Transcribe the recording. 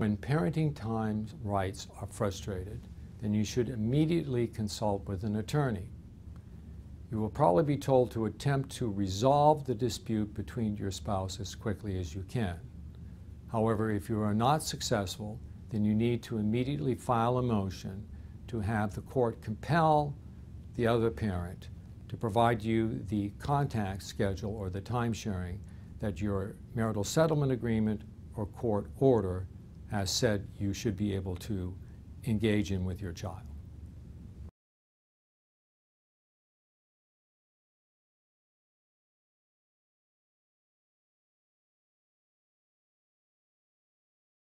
When parenting time rights are frustrated, then you should immediately consult with an attorney. You will probably be told to attempt to resolve the dispute between your spouse as quickly as you can. However, if you are not successful, then you need to immediately file a motion to have the court compel the other parent to provide you the contact schedule or the time sharing that your marital settlement agreement or court order has said you should be able to engage in with your child.